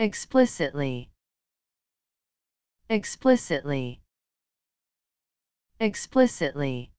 Explicitly. Explicitly. Explicitly.